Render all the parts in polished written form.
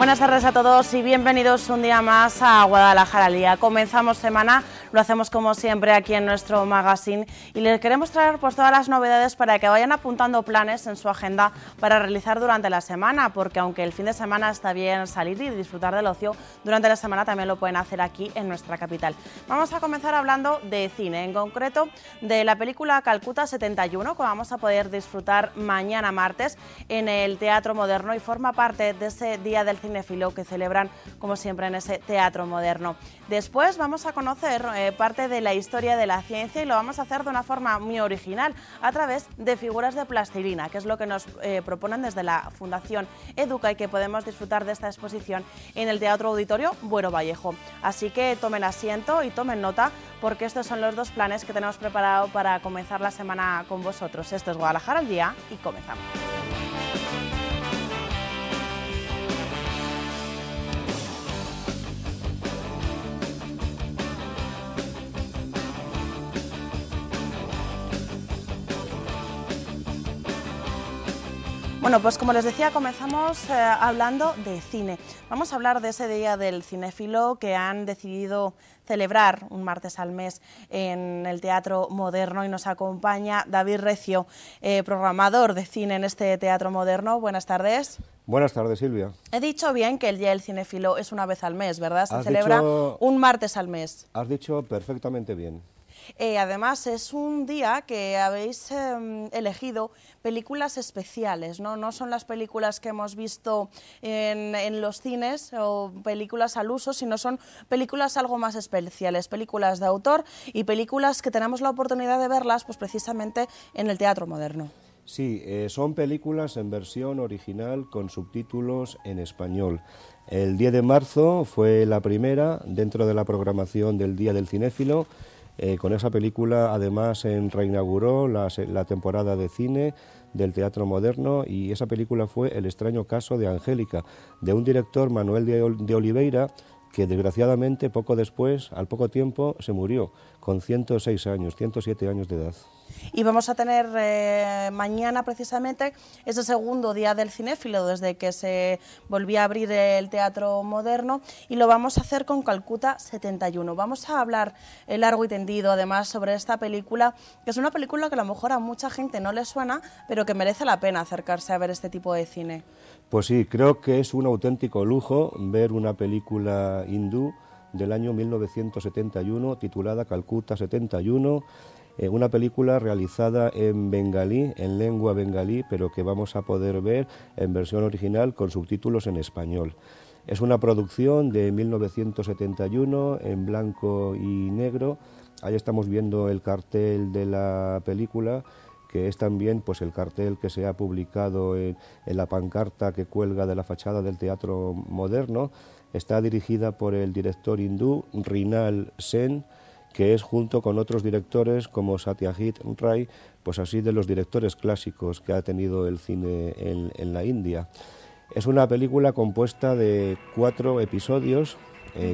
Buenas tardes a todos y bienvenidos un día más a Guadalajara al Día. Comenzamos semana, lo hacemos como siempre aquí en nuestro magazine y les queremos traer pues todas las novedades para que vayan apuntando planes en su agenda para realizar durante la semana, porque aunque el fin de semana está bien salir y disfrutar del ocio, durante la semana también lo pueden hacer aquí en nuestra capital. Vamos a comenzar hablando de cine, en concreto de la película Calcuta 71, que vamos a poder disfrutar mañana martes en el Teatro Moderno y forma parte de ese Día del Cine que celebran como siempre en ese Teatro Moderno. Después vamos a conocer parte de la historia de la ciencia y lo vamos a hacer de una forma muy original a través de figuras de plastilina, que es lo que nos proponen desde la Fundación Educa y que podemos disfrutar de esta exposición en el Teatro Auditorio Buero Vallejo. Así que tomen asiento y tomen nota porque estos son los dos planes que tenemos preparado para comenzar la semana con vosotros. Esto es Guadalajara al Día y comenzamos. Bueno, pues como les decía, comenzamos hablando de cine. Vamos a hablar de ese Día del Cinéfilo que han decidido celebrar un martes al mes en el Teatro Moderno y nos acompaña David Recio, programador de cine en este Teatro Moderno. Buenas tardes. Buenas tardes, Silvia. He dicho bien que el Día del Cinéfilo es una vez al mes, ¿verdad? Se celebra un martes al mes. Has dicho perfectamente bien. Además, es un día que habéis elegido películas especiales, ¿no? No son las películas que hemos visto en los cines o películas al uso, sino son películas algo más especiales, películas de autor y películas que tenemos la oportunidad de verlas pues, precisamente en el Teatro Moderno. Sí, son películas en versión original con subtítulos en español. El 10 de marzo fue la primera dentro de la programación del Día del Cinéfilo. Con esa película además reinauguró la temporada de cine del Teatro Moderno y esa película fue El extraño caso de Angélica, de un director, Manuel de Oliveira, que desgraciadamente poco después, al poco tiempo, se murió con 106 años, 107 años de edad. Y vamos a tener mañana precisamente ese segundo Día del Cinéfilo desde que se volvía a abrir el Teatro Moderno y lo vamos a hacer con Calcuta 71. Vamos a hablar largo y tendido además sobre esta película, que es una película que a lo mejor a mucha gente no le suena, pero que merece la pena acercarse a ver este tipo de cine. Pues sí, creo que es un auténtico lujo ver una película hindú del año 1971 titulada Calcuta 71, una película realizada en bengalí, en lengua bengalí, pero que vamos a poder ver en versión original con subtítulos en español. Es una producción de 1971 en blanco y negro. Ahí estamos viendo el cartel de la película, que es también pues, el cartel que se ha publicado en la pancarta que cuelga de la fachada del Teatro Moderno. Está dirigida por el director hindú Rinal Sen, que es junto con otros directores como Satyajit Ray, pues así de los directores clásicos que ha tenido el cine en la India. Es una película compuesta de 4 episodios,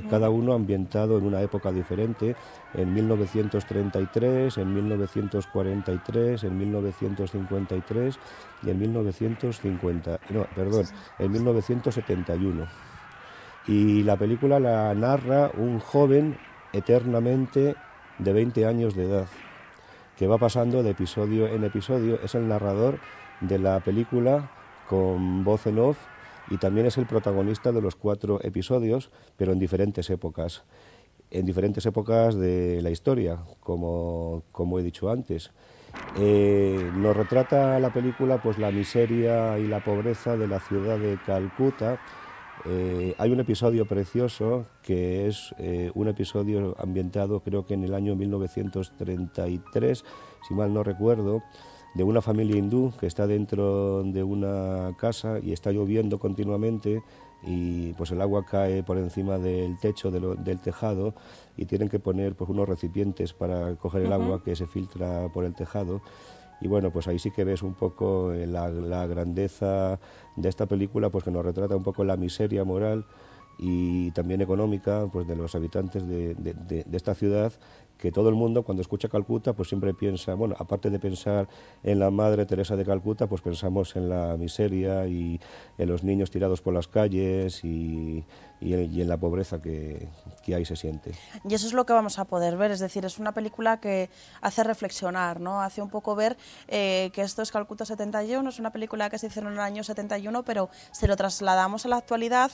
cada uno ambientado en una época diferente, en 1933, en 1943, en 1953 y en 1971. Y la película la narra un joven eternamente de 20 años de edad, que va pasando de episodio en episodio. Es el narrador de la película con voz en off y también es el protagonista de los 4 episodios, pero en diferentes épocas de la historia, como he dicho antes. Nos retrata la película pues, la miseria y la pobreza de la ciudad de Calcuta. Hay un episodio precioso que es un episodio ambientado creo que en el año 1933, si mal no recuerdo, de una familia hindú que está dentro de una casa y está lloviendo continuamente y pues el agua cae por encima del techo, del tejado y tienen que poner pues, unos recipientes para coger el agua que se filtra por el tejado. Y bueno, pues ahí sí que ves un poco la grandeza de esta película, pues que nos retrata un poco la miseria moral y también económica, pues, de los habitantes de esta ciudad, que todo el mundo cuando escucha Calcuta pues siempre piensa, bueno, aparte de pensar en la Madre Teresa de Calcuta, pues pensamos en la miseria y en los niños tirados por las calles y en la pobreza que ahí se siente. Y eso es lo que vamos a poder ver, es decir, es una película que hace reflexionar, ¿no? Hace un poco ver que esto es Calcuta 71, es una película que se hizo en el año 71, pero si lo trasladamos a la actualidad,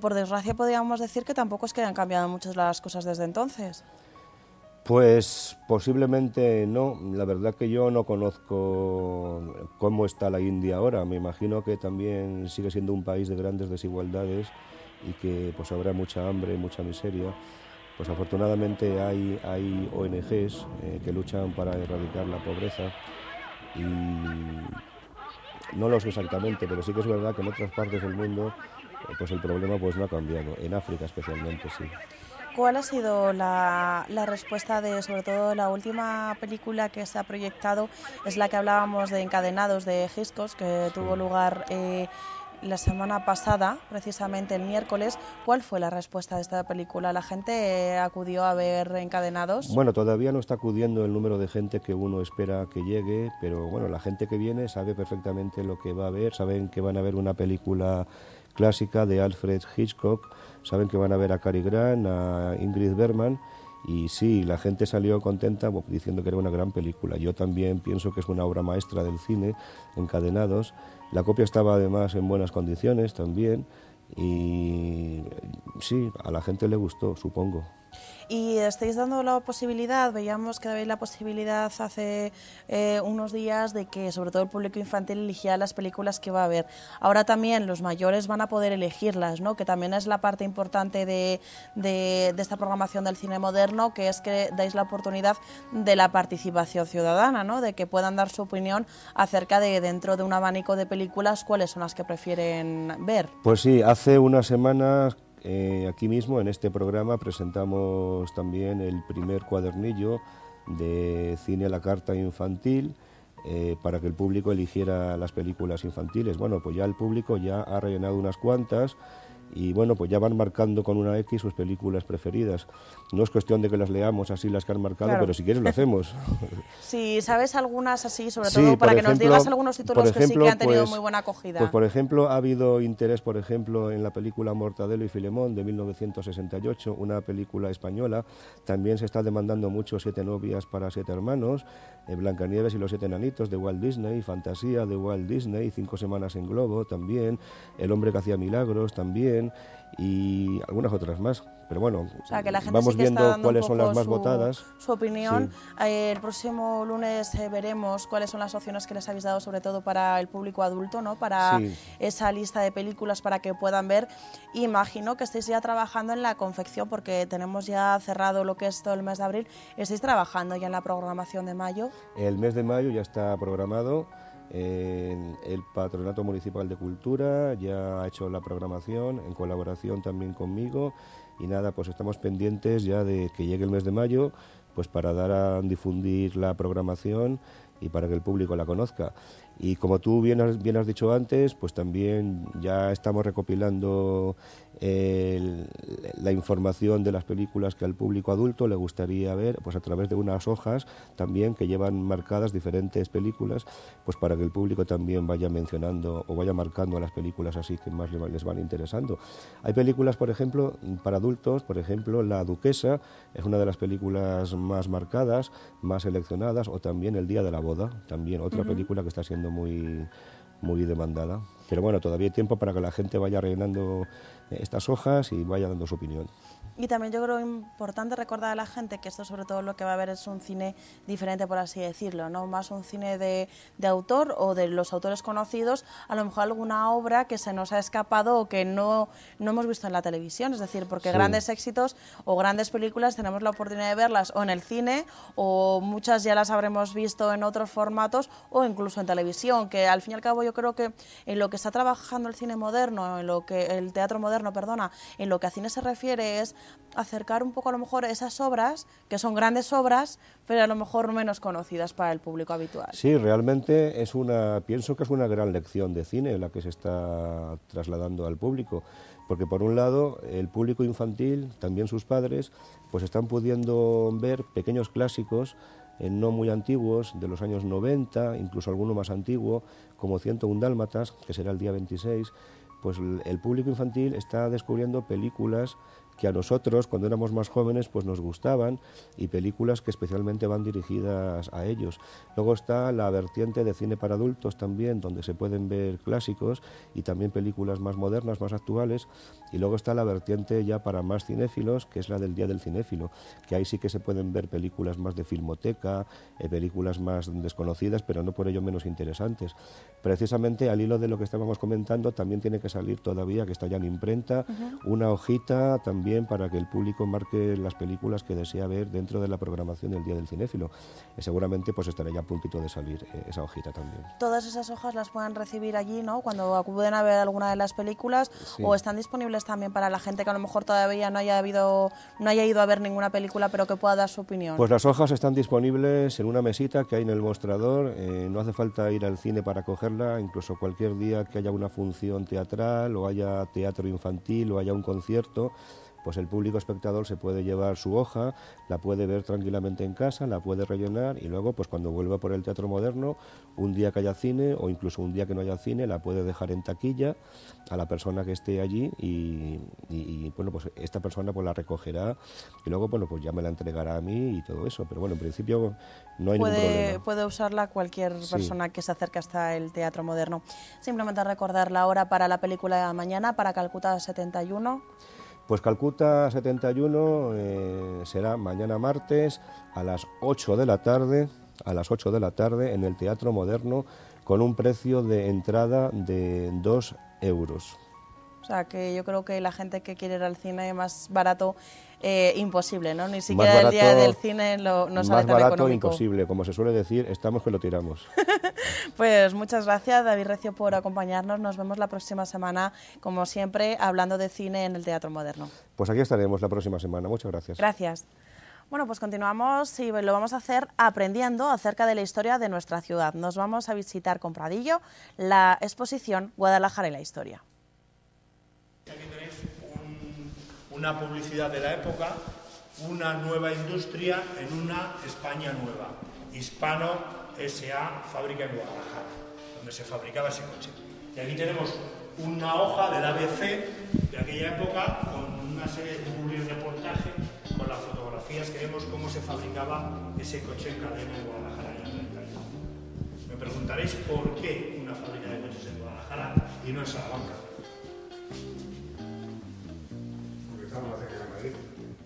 por desgracia podríamos decir que tampoco es que hayan cambiado muchas las cosas desde entonces. Pues posiblemente no, la verdad que yo no conozco cómo está la India ahora, me imagino que también sigue siendo un país de grandes desigualdades y que pues habrá mucha hambre, mucha miseria. Pues afortunadamente hay ONGs que luchan para erradicar la pobreza y no lo sé exactamente, pero sí que es verdad que en otras partes del mundo pues el problema pues no ha cambiado, en África especialmente sí. ¿Cuál ha sido la respuesta de, sobre todo, la última película que se ha proyectado? Es la que hablábamos de Encadenados, de Hitchcock, que sí tuvo lugar la semana pasada, precisamente el miércoles. ¿Cuál fue la respuesta de esta película? ¿La gente acudió a ver Encadenados? Bueno, todavía no está acudiendo el número de gente que uno espera que llegue, pero bueno, la gente que viene sabe perfectamente lo que va a ver, saben que van a ver una película clásica de Alfred Hitchcock, saben que van a ver a Cary Grant, a Ingrid Bergman, y sí, la gente salió contenta diciendo que era una gran película. Yo también pienso que es una obra maestra del cine, Encadenados. La copia estaba además en buenas condiciones también, y sí, a la gente le gustó, supongo. Y estáis dando la posibilidad, veíamos que habéis la posibilidad hace unos días de que sobre todo el público infantil eligiera las películas que va a ver. Ahora también los mayores van a poder elegirlas, ¿no? Que también es la parte importante de esta programación del cine moderno, que es que dais la oportunidad de la participación ciudadana, ¿no? De que puedan dar su opinión acerca de, dentro de un abanico de películas, cuáles son las que prefieren ver. Pues sí, hace unas semanas aquí mismo en este programa presentamos también el primer cuadernillo de cine a la carta infantil para que el público eligiera las películas infantiles. Bueno, pues ya el público ya ha rellenado unas cuantas y bueno, pues ya van marcando con una X sus películas preferidas. No es cuestión de que las leamos así las que han marcado, claro, pero si quieres lo hacemos. Sí, ¿sabes algunas así? Sobre todo sí, para que nos digas algunos títulos, por ejemplo, que sí que han tenido muy buena acogida. Pues por ejemplo, ha habido interés, por ejemplo, en la película Mortadelo y Filemón de 1968, una película española. También se está demandando mucho Siete Novias para Siete Hermanos, Blancanieves y los Siete Enanitos de Walt Disney, Fantasía de Walt Disney, 5 Semanas en Globo también, El Hombre que Hacía Milagros también, y algunas otras más, pero bueno, o sea, que la gente vamos sí que viendo cuáles son las más votadas. Su opinión, sí. El próximo lunes veremos cuáles son las opciones que les habéis dado, sobre todo para el público adulto, ¿no? Para sí, esa lista de películas para que puedan ver. Imagino que estáis ya trabajando en la confección, porque tenemos ya cerrado lo que es todo el mes de abril. ¿Estáis trabajando ya en la programación de mayo? El mes de mayo ya está programado. El Patronato Municipal de Cultura ya ha hecho la programación en colaboración también conmigo y nada, pues estamos pendientes ya de que llegue el mes de mayo pues para dar a difundir la programación y para que el público la conozca. Y como tú bien has dicho antes, pues también ya estamos recopilando la información de las películas que al público adulto le gustaría ver, pues a través de unas hojas también que llevan marcadas diferentes películas, pues para que el público también vaya mencionando o vaya marcando las películas así que más les van interesando. Hay películas, por ejemplo, para adultos, por ejemplo, La Duquesa es una de las películas más marcadas, más seleccionadas, o también El Día de la Boda, también otra película que está siendo muy demandada. Pero bueno, todavía hay tiempo para que la gente vaya rellenando estas hojas y vaya dando su opinión. Y también yo creo importante recordar a la gente que esto sobre todo lo que va a ver es un cine diferente, por así decirlo, ¿no? Más un cine de autor o de los autores conocidos, a lo mejor alguna obra que se nos ha escapado o que no hemos visto en la televisión, es decir, porque sí, grandes éxitos o grandes películas tenemos la oportunidad de verlas o en el cine o muchas ya las habremos visto en otros formatos o incluso en televisión, que al fin y al cabo yo creo que en lo que está trabajando el cine moderno, en lo que el teatro moderno, perdona, en lo que a cine se refiere es acercar un poco a lo mejor esas obras, que son grandes obras, pero a lo mejor menos conocidas para el público habitual. Sí, realmente es una, pienso que es una gran lección de cine la que se está trasladando al público, porque por un lado el público infantil, también sus padres, pues están pudiendo ver pequeños clásicos no muy antiguos, de los años 90, incluso alguno más antiguo, como 101 Dálmatas, que será el día 26, pues el público infantil está descubriendo películas que a nosotros, cuando éramos más jóvenes, pues nos gustaban, y películas que especialmente van dirigidas a ellos. Luego está la vertiente de cine para adultos también, donde se pueden ver clásicos y también películas más modernas, más actuales, y luego está la vertiente ya para más cinéfilos, que es la del Día del Cinéfilo, que ahí sí que se pueden ver películas más de filmoteca, películas más desconocidas, pero no por ello menos interesantes. Precisamente al hilo de lo que estábamos comentando, también tiene que salir todavía, que está ya en imprenta, una hojita también para que el público marque las películas que desea ver dentro de la programación del Día del Cinéfilo. Seguramente pues estará ya a puntito de salir esa hojita también. Todas esas hojas las pueden recibir allí, ¿no?, cuando acuden a ver alguna de las películas, sí. O están disponibles también para la gente que a lo mejor todavía no haya ido a ver ninguna película, pero que pueda dar su opinión. Pues las hojas están disponibles en una mesita que hay en el mostrador, no hace falta ir al cine para cogerla, incluso cualquier día que haya una función teatral o haya teatro infantil o haya un concierto, pues el público espectador se puede llevar su hoja, la puede ver tranquilamente en casa, la puede rellenar y luego pues cuando vuelva por el Teatro Moderno, un día que haya cine o incluso un día que no haya cine, la puede dejar en taquilla a la persona que esté allí y bueno, pues esta persona pues la recogerá y luego bueno, pues ya me la entregará a mí y todo eso, pero bueno, en principio no hay ningún problema. Puede usarla cualquier persona, sí, que se acerque hasta el Teatro Moderno. Simplemente recordar la hora para la película de mañana, para Calcuta 71. Pues Calcuta 71 será mañana martes a las 8 de la tarde, a las 8 de la tarde en el Teatro Moderno, con un precio de entrada de 2 euros. O sea que yo creo que la gente que quiere ir al cine más barato, imposible, ¿no? Ni siquiera barato, el día del cine no sale tan económico. Más barato, imposible, como se suele decir, estamos que lo tiramos. Pues muchas gracias, David Recio, por acompañarnos. Nos vemos la próxima semana, como siempre, hablando de cine en el Teatro Moderno. Pues aquí estaremos la próxima semana. Muchas gracias. Gracias. Bueno, pues continuamos y lo vamos a hacer aprendiendo acerca de la historia de nuestra ciudad. Nos vamos a visitar con Pradillo, la exposición Guadalajara y la historia. Aquí tenéis una publicidad de la época, una nueva industria en una España nueva. Hispano S.A., fábrica en Guadalajara, donde se fabricaba ese coche. Y aquí tenemos una hoja del ABC de aquella época con una serie de reportajes con las fotografías que vemos cómo se fabricaba ese coche en cadena en Guadalajara en el 31. Me preguntaréis por qué una fábrica de coches en Guadalajara y no en Salamanca.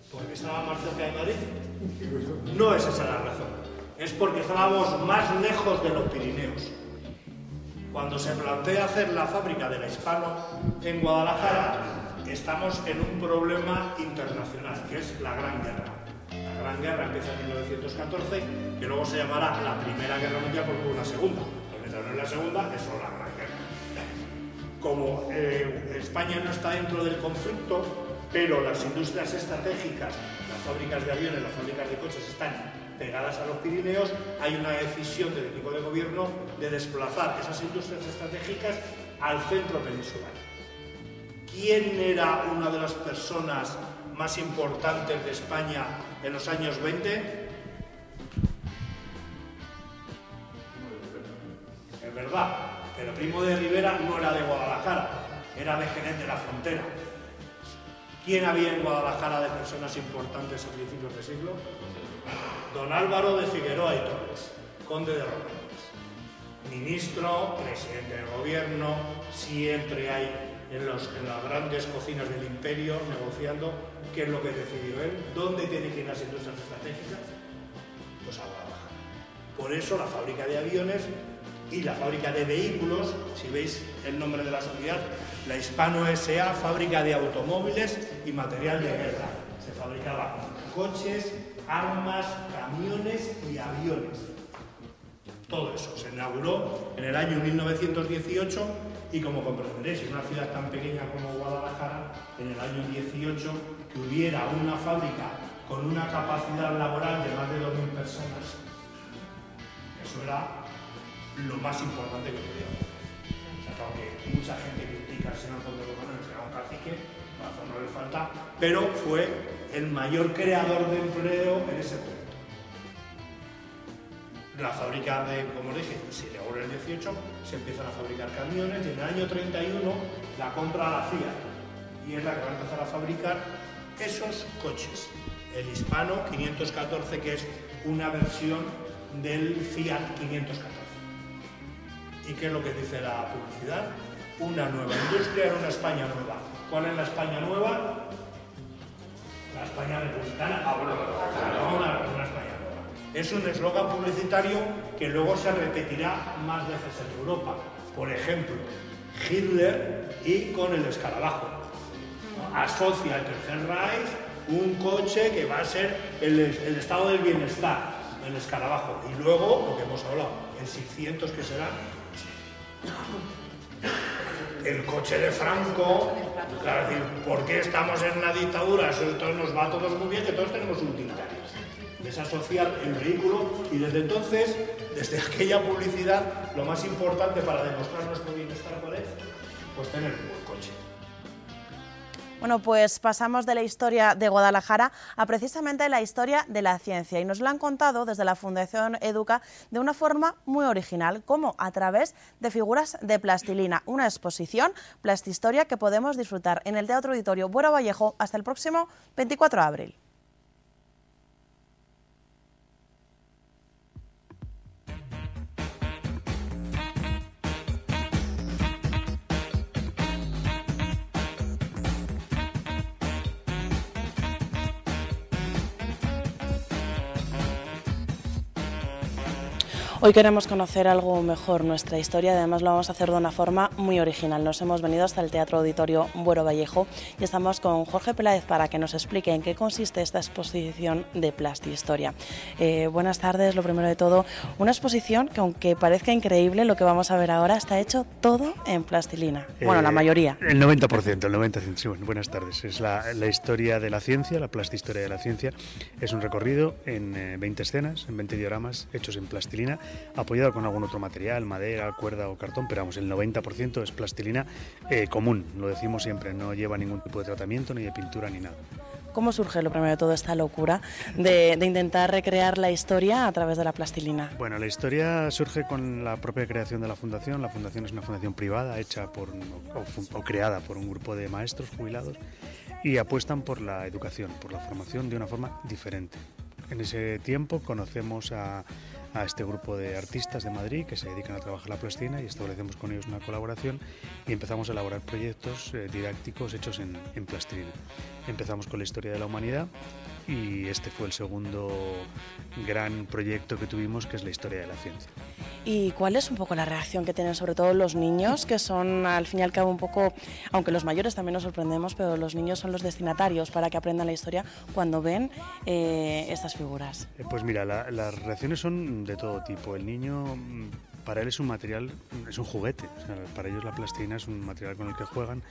Porque estaba más cerca de Madrid. No es esa la razón, es porque estábamos más lejos de los Pirineos. Cuando se plantea hacer la fábrica de la Hispano en Guadalajara, estamos en un problema internacional, que es la Gran Guerra. La Gran Guerra empieza en 1914, que luego se llamará la Primera Guerra Mundial porque hubo una segunda. Porque no es la segunda, es solo la Gran Guerra. Como España no está dentro del conflicto, pero las industrias estratégicas, las fábricas de aviones, las fábricas de coches están pegadas a los Pirineos, hay una decisión del equipo de gobierno de desplazar esas industrias estratégicas al centro peninsular. ¿Quién era una de las personas más importantes de España en los años 20? Es verdad, pero Primo de Rivera no era de Guadalajara, era de Jerez de la Frontera. ¿Quién había en Guadalajara de personas importantes a principios de siglo? Don Álvaro de Figueroa y Torres, conde de Romanones. Ministro, presidente del gobierno, siempre hay en las grandes cocinas del imperio negociando qué es lo que decidió él, dónde tiene que ir las industrias estratégicas, pues a Guadalajara. Por eso la fábrica de aviones y la fábrica de vehículos, si veis el nombre de la sociedad, la Hispano S.A., fábrica de automóviles y material de guerra. Se fabricaban coches, armas, camiones y aviones. Todo eso se inauguró en el año 1918 Y como comprenderéis, en una ciudad tan pequeña como Guadalajara, en el año 18, que hubiera una fábrica con una capacidad laboral de más de 2.000 personas, eso era lo más importante que podíamos. O sea, aunque mucha gente critica al señor Conde de Romanones, que era un cacique, razón no le falta, pero fue el mayor creador de empleo en ese punto. La fábrica de, como os dije, se inaugura en el 18, se empiezan a fabricar camiones y en el año 31 la compra la FIA y es la que va a empezar a fabricar esos coches. El Hispano 514, que es una versión del Fiat 514. ¿Y qué es lo que dice la publicidad? Una nueva industria en una España nueva. ¿Cuál es la España nueva? La España republicana. Una España nueva. Es un eslogan publicitario que luego se repetirá más veces en Europa. Por ejemplo, Hitler y con el escarabajo. Asocia al Tercer Reich un coche que va a ser el estado del bienestar, el escarabajo. Y luego, lo que hemos hablado, el 600, que será el coche de Franco. Claro, decir, ¿por qué estamos en una dictadura? Eso nos va a todos muy bien, que todos tenemos utilitarios. Desasociar el vehículo y desde entonces, desde aquella publicidad, lo más importante para demostrar nuestro bienestar, ¿cuál es? Pues tener un buen coche. Bueno, pues pasamos de la historia de Guadalajara a precisamente la historia de la ciencia y nos la han contado desde la Fundación Educa de una forma muy original, como a través de figuras de plastilina, una exposición PlastiHistoria que podemos disfrutar en el Teatro Auditorio Buero Vallejo hasta el próximo 24 de abril. Hoy queremos conocer algo mejor nuestra historia, además lo vamos a hacer de una forma muy original. Nos hemos venido hasta el Teatro Auditorio Buero Vallejo y estamos con Jorge Peláez para que nos explique en qué consiste esta exposición de PlastiHistoria. Buenas tardes, lo primero de todo, una exposición que aunque parezca increíble lo que vamos a ver ahora, está hecho todo en plastilina. Bueno, la mayoría. El 90%, el 90%, sí, bueno, buenas tardes. Es la historia de la ciencia, la PlastiHistoria de la ciencia. Es un recorrido en 20 escenas, en 20 dioramas hechos en plastilina, apoyado con algún otro material, madera, cuerda o cartón, pero vamos, el 90% es plastilina común, lo decimos siempre, no lleva ningún tipo de tratamiento, ni de pintura, ni nada. ¿Cómo surge, lo primero de todo, esta locura de intentar recrear la historia a través de la plastilina? Bueno, la historia surge con la propia creación de la Fundación. La Fundación es una fundación privada hecha por, o creada por un grupo de maestros jubilados y apuestan por la educación, por la formación de una forma diferente. En ese tiempo conocemos a este grupo de artistas de Madrid que se dedican a trabajar la plastilina y establecemos con ellos una colaboración y empezamos a elaborar proyectos didácticos hechos en plastilina. Empezamos con la historia de la humanidad y este fue el segundo gran proyecto que tuvimos, que es la historia de la ciencia. ¿Y cuál es un poco la reacción que tienen sobre todo los niños, que son al fin y al cabo un poco, aunque los mayores también nos sorprendemos, pero los niños son los destinatarios para que aprendan la historia cuando ven estas figuras? Pues mira, las reacciones son de todo tipo. El niño, para él es un material, es un juguete, o sea, para ellos la plastilina es un material con el que juegan,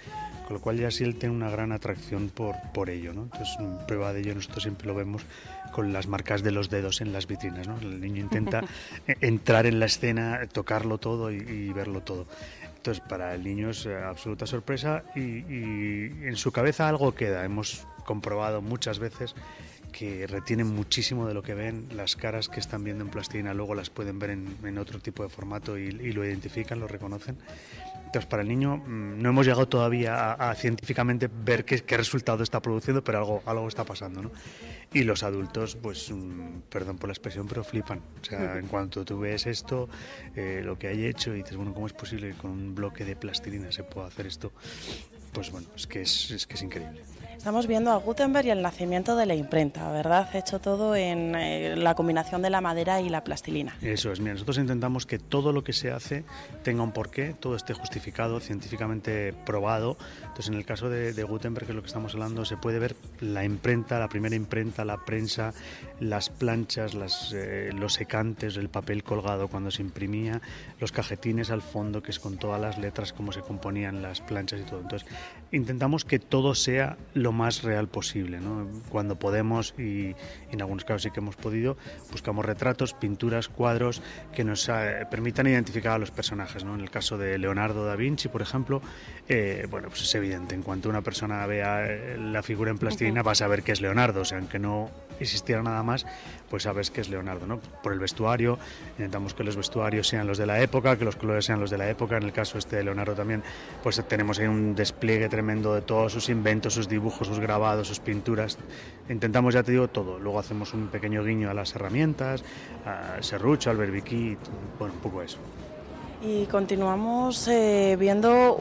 con lo cual ya sí él tiene una gran atracción por ello, ¿no? Entonces, prueba de ello, nosotros siempre lo vemos con las marcas de los dedos en las vitrinas, ¿no? El niño intenta entrar en la escena, tocarlo todo y verlo todo. Entonces, para el niño es absoluta sorpresa y en su cabeza algo queda. Hemos comprobado muchas veces que retienen muchísimo de lo que ven, las caras que están viendo en plastilina luego las pueden ver en otro tipo de formato y lo identifican, lo reconocen. Entonces, para el niño no hemos llegado todavía a científicamente ver qué resultado está produciendo, pero algo está pasando, ¿no? Y los adultos, pues, perdón por la expresión, pero flipan. O sea, en cuanto tú ves esto, lo que hay hecho, y dices, bueno, ¿cómo es posible que con un bloque de plastilina se pueda hacer esto? pues bueno, es que es increíble. Estamos viendo a Gutenberg y el nacimiento de la imprenta, ¿verdad? Hecho todo en la combinación de la madera y la plastilina. Eso es, mira, nosotros intentamos que todo lo que se hace tenga un porqué, todo esté justificado, científicamente probado. Entonces, en el caso de Gutenberg, que es lo que estamos hablando, se puede ver la imprenta, la primera imprenta, la prensa, las planchas, los secantes, el papel colgado cuando se imprimía, los cajetines al fondo, que es con todas las letras, cómo se componían las planchas y todo. Entonces, intentamos que todo sea lo más real posible, ¿no? Cuando podemos, y en algunos casos sí que hemos podido, buscamos retratos, pinturas, cuadros que nos permitan identificar a los personajes, ¿no? En el caso de Leonardo da Vinci, por ejemplo, bueno, pues es evidente, en cuanto una persona vea la figura en plastilina, va a saber que es Leonardo, o sea, aunque no existiera nada más, pues sabes que es Leonardo, ¿no? Por el vestuario, intentamos que los vestuarios sean los de la época, que los colores sean los de la época. En el caso este de Leonardo también, pues tenemos ahí un despliegue tremendo de todos sus inventos, sus dibujos, sus grabados, sus pinturas. Intentamos, ya te digo, todo. Luego hacemos un pequeño guiño a las herramientas, a serrucho, al berbiquí, bueno, un poco eso. Y continuamos viendo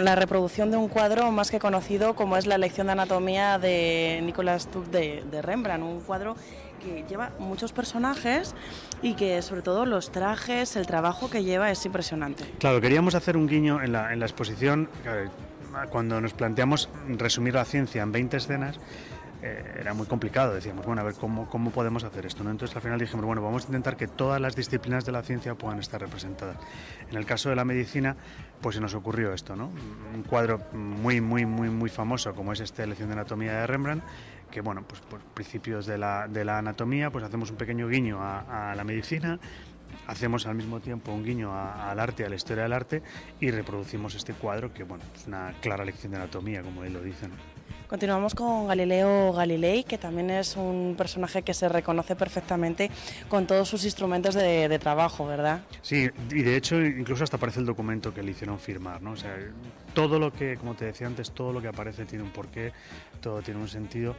la reproducción de un cuadro más que conocido como es La lección de anatomía de Nicolas Tub de Rembrandt, un cuadro que lleva muchos personajes y que sobre todo los trajes, el trabajo que lleva es impresionante. Claro, queríamos hacer un guiño en la exposición. Cuando nos planteamos resumir la ciencia en 20 escenas, era muy complicado. Decíamos, bueno, a ver, ¿cómo podemos hacer esto, ¿no? Entonces al final dijimos, bueno, vamos a intentar que todas las disciplinas de la ciencia puedan estar representadas. En el caso de la medicina, pues se nos ocurrió esto, ¿no? Un cuadro muy, muy, muy, muy famoso como es este Lección de Anatomía de Rembrandt, que bueno, pues por principios de la anatomía, pues hacemos un pequeño guiño a la medicina. Hacemos al mismo tiempo un guiño al arte, a la historia del arte, y reproducimos este cuadro que, bueno, es una clara lección de anatomía, como él lo dice, ¿no? Continuamos con Galileo Galilei, que también es un personaje que se reconoce perfectamente con todos sus instrumentos de trabajo, ¿verdad? Sí, y de hecho incluso hasta aparece el documento que le hicieron firmar, ¿no? O sea, todo lo que, como te decía antes, todo lo que aparece tiene un porqué, todo tiene un sentido.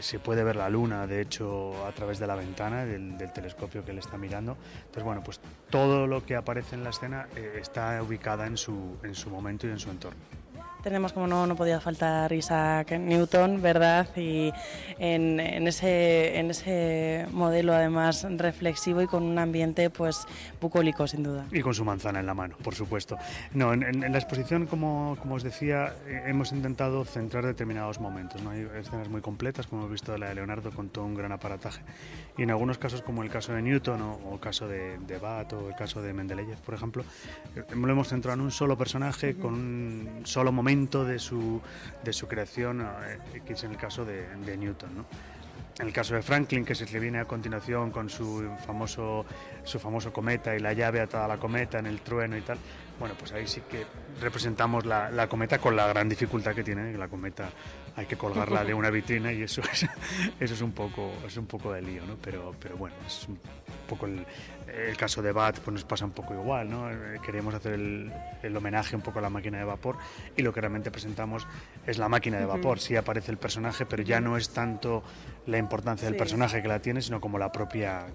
Se puede ver la luna, de hecho, a través de la ventana del telescopio que le está mirando. Entonces, bueno, pues todo lo que aparece en la escena está ubicada en su momento y en su entorno. Tenemos, como no podía faltar, Isaac Newton, ¿verdad? Y en ese modelo, además, reflexivo y con un ambiente, pues, bucólico, sin duda. Y con su manzana en la mano, por supuesto. No, en la exposición, como os decía, hemos intentado centrar determinados momentos, ¿no? Hay escenas muy completas, como hemos visto de la de Leonardo, con todo un gran aparataje. Y en algunos casos, como el caso de Newton, o el caso de Watt, o el caso de Mendeleev, por ejemplo, lo hemos centrado en un solo personaje, con un solo momento de su creación, que es en el caso de Newton, ¿no? En el caso de Franklin, que se le viene a continuación con su famoso cometa y la llave atada a la cometa en el trueno y tal, bueno, pues ahí sí que representamos la cometa, con la gran dificultad que tiene, que la cometa hay que colgarla de una vitrina, y eso es un poco de lío, ¿no? Pero bueno, es un poco el caso de Watt, pues nos pasa un poco igual, ¿no? Queríamos hacer el homenaje un poco a la máquina de vapor, y lo que realmente presentamos es la máquina de vapor. Sí aparece el personaje, pero ya no es tanto la importancia del personaje que la tiene, sino como la propia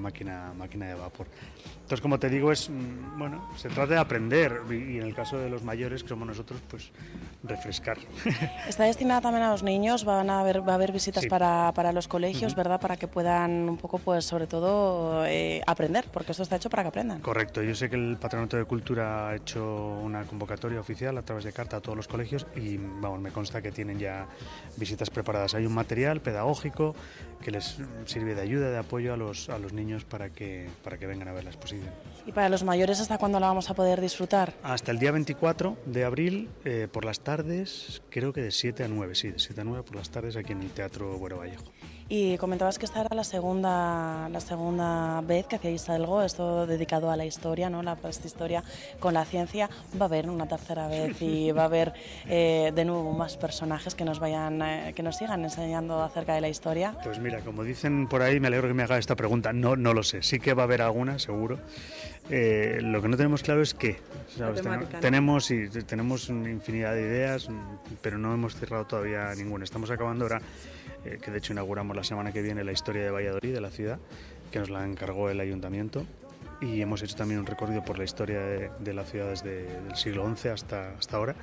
máquina de vapor. Entonces, como te digo, es, bueno, se trata de aprender, y en el caso de los mayores, que somos nosotros, pues refrescar. Está destinada también a los niños, va a haber visitas, sí, para los colegios, ¿verdad? Para que puedan un poco, pues sobre todo, aprender, porque esto está hecho para que aprendan. Correcto, yo sé que el Patronato de Cultura ha hecho una convocatoria oficial a través de carta a todos los colegios, y vamos, me consta que tienen ya visitas preparadas. Hay un material pedagógico que les sirve de ayuda, de apoyo a los niños para que vengan a ver la exposición. ¿Y para los mayores hasta cuándo la vamos a poder disfrutar? Hasta el día 24 de abril, por las tardes, creo que de 7 a 9, sí, de 7 a 9 por las tardes, aquí en el Teatro Buero Vallejo. Y comentabas que esta era la segunda vez que hacíais algo, esto dedicado a la historia, ¿no? La PlastiHistoria con la ciencia. Va a haber una tercera vez, y va a haber de nuevo más personajes que nos sigan enseñando acerca de la historia. Pues mira, como dicen por ahí, me alegro que me haga esta pregunta, no lo sé, sí que va a haber alguna, seguro. Lo que no tenemos claro es qué. ¿Sabes? Tenemos infinidad de ideas, pero no hemos cerrado todavía ninguna. Estamos acabando ahora, que de hecho inauguramos la semana que viene la historia de Valladolid, de la ciudad, que nos la encargó el ayuntamiento, y hemos hecho también un recorrido por la historia de la ciudad desde el siglo XI hasta ahora.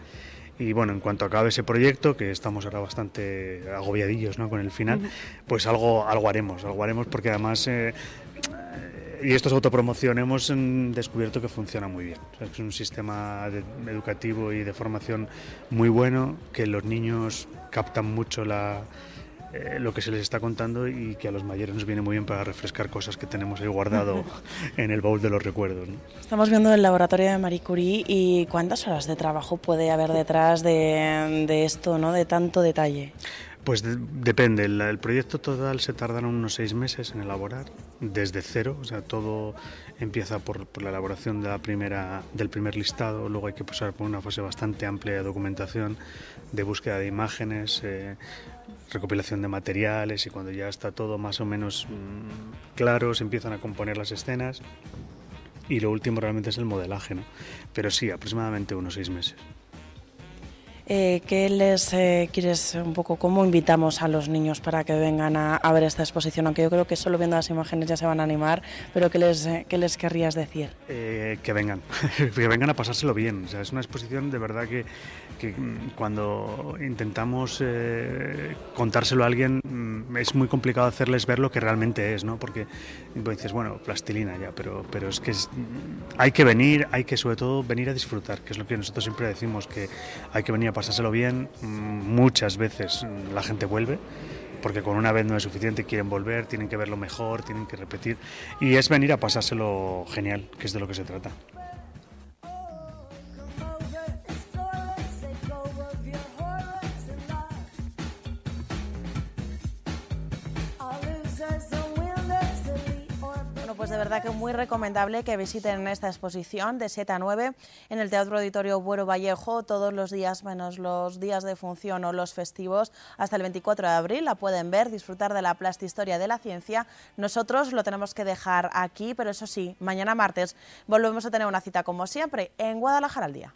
Y bueno, en cuanto acabe ese proyecto, que estamos ahora bastante agobiadillos, ¿no?, con el final, pues algo haremos, porque además, y esto es autopromoción, hemos descubierto que funciona muy bien. O sea, es un sistema educativo y de formación muy bueno, que los niños captan mucho lo que se les está contando, y que a los mayores nos viene muy bien para refrescar cosas que tenemos ahí guardado en el baúl de los recuerdos, ¿no? Estamos viendo el laboratorio de Marie Curie, y cuántas horas de trabajo puede haber detrás de esto, ¿no?, de tanto detalle. Pues depende, el proyecto total se tardaron unos 6 meses en elaborar, desde cero. O sea, todo empieza por la elaboración de del primer listado, luego hay que pasar por una fase bastante amplia de documentación, de búsqueda de imágenes, recopilación de materiales, y cuando ya está todo más o menos claro se empiezan a componer las escenas, y lo último realmente es el modelaje, ¿no? Pero sí, aproximadamente unos 6 meses. ¿Qué les quieres un poco? ¿Cómo invitamos a los niños para que vengan a ver esta exposición? Aunque yo creo que solo viendo las imágenes ya se van a animar, pero ¿qué les querrías decir? Que vengan a pasárselo bien. O sea, es una exposición de verdad que cuando intentamos contárselo a alguien es muy complicado hacerles ver lo que realmente es, ¿no? Porque pues, dices, bueno, plastilina ya, pero es que hay que venir, hay que sobre todo venir a disfrutar, que es lo que nosotros siempre decimos, que hay que venir a pasárselo bien. Muchas veces la gente vuelve, porque con una vez no es suficiente, quieren volver, tienen que verlo mejor, tienen que repetir, y es venir a pasárselo genial, que es de lo que se trata. Pues de verdad que muy recomendable que visiten esta exposición de 7 a 9 en el Teatro Auditorio Buero Vallejo, todos los días menos los días de función o los festivos, hasta el 24 de abril la pueden ver, disfrutar de la PlastiHistoria de la ciencia. Nosotros lo tenemos que dejar aquí, pero eso sí, mañana martes volvemos a tener una cita como siempre en Guadalajara al Día.